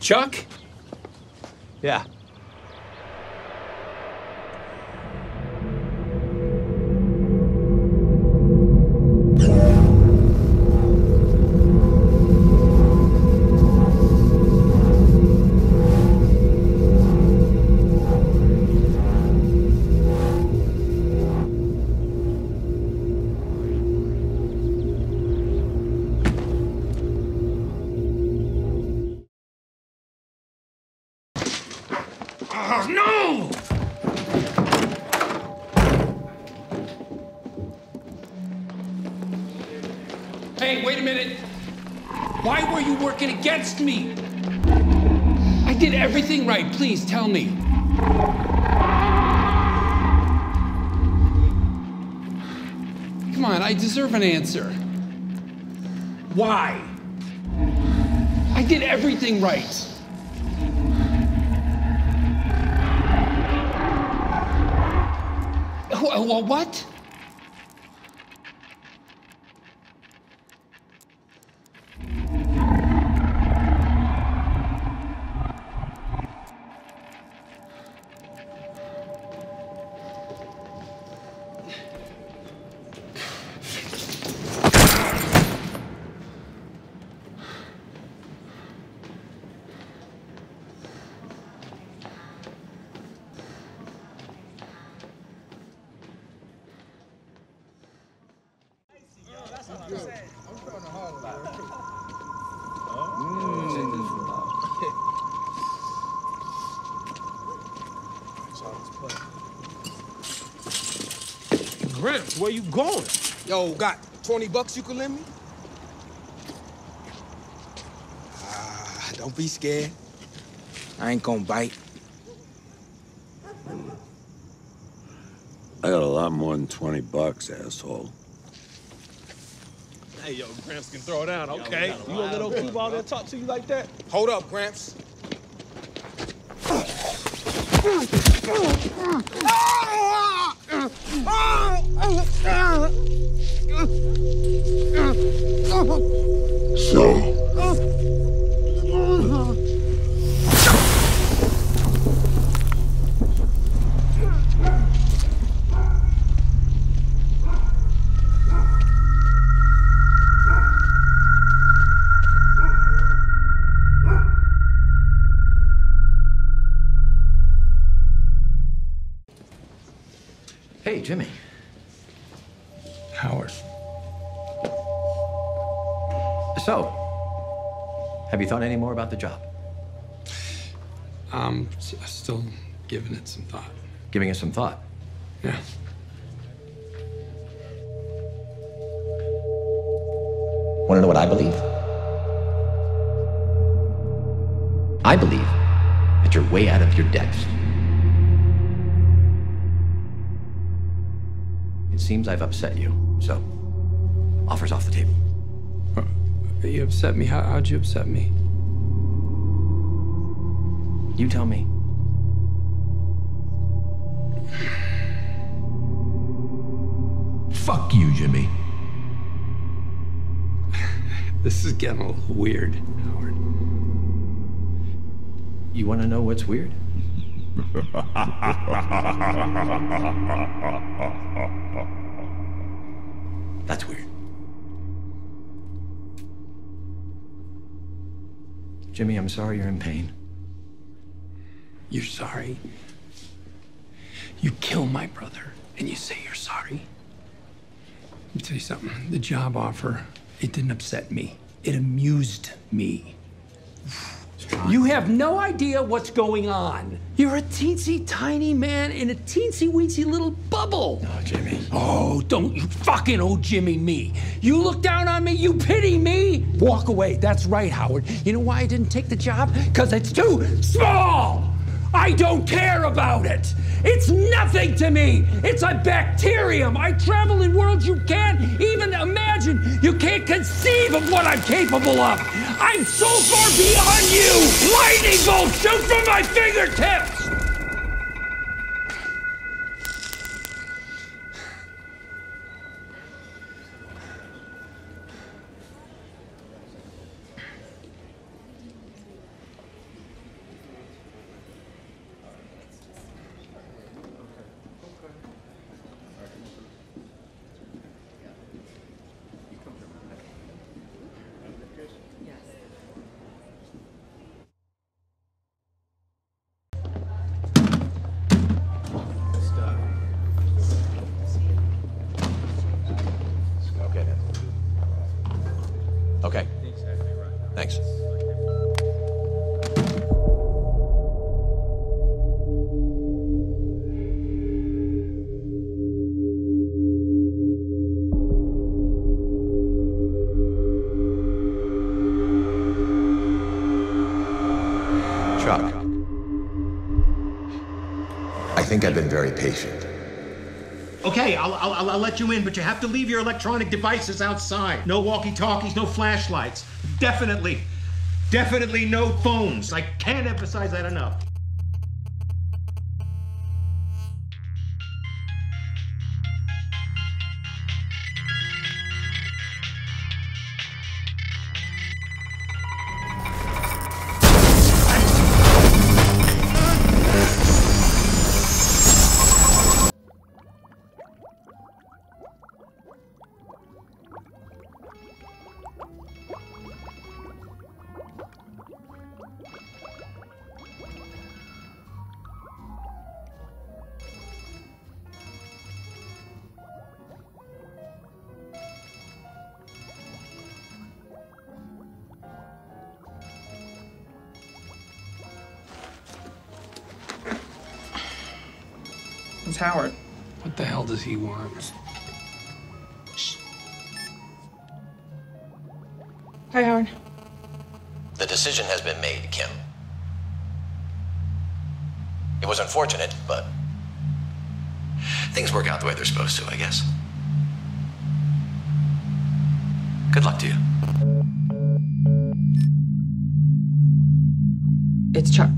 Chuck? Yeah. Against me. I did everything right. Please tell me. Come on, I deserve an answer. Why? I did everything right. What? Gramps, where you going? Yo, got 20 bucks you can lend me? Don't be scared. I ain't gonna bite. I got a lot more than 20 bucks, asshole. Hey, yo, Gramps can throw down, okay? You gonna let old Cube out there talk to you like that? Hold up, Gramps. So? Hey, Jimmy. Howard. So, have you thought any more about the job? Still giving it some thought. Giving it some thought? Yeah. Want to know what I believe? I believe that you're way out of your depth. It seems I've upset you, so offer's off the table. You upset me? How'd you upset me? You tell me. Fuck you, Jimmy. This is getting a little weird, Howard. You want to know what's weird? That's weird. Jimmy, I'm sorry you're in pain. You're sorry? You kill my brother, and you say you're sorry? Let me tell you something. The job offer, it didn't upset me. It amused me. You have no idea what's going on. You're a teensy tiny man in a teensy weensy little bubble. Oh, Jimmy. Oh, don't you fucking old Jimmy me. You look down on me, you pity me. Walk away. That's right, Howard. You know why I didn't take the job? Because it's too small. I don't care about it. It's nothing to me. It's a bacterium. I travel in worlds you can't even imagine. You can't conceive of what I'm capable of. I'm so far beyond you. Lightning bolts shoot from my fingertips. Okay. Thanks. Chuck, I think I've been very patient. Okay, I'll let you in, but you have to leave your electronic devices outside. No walkie-talkies, no flashlights. Definitely no phones. I can't emphasize that enough. It's Howard. What the hell does he want? Shh. Hi, Howard. The decision has been made, Kim. It was unfortunate, but things work out the way they're supposed to, I guess. Good luck to you. It's Chuck.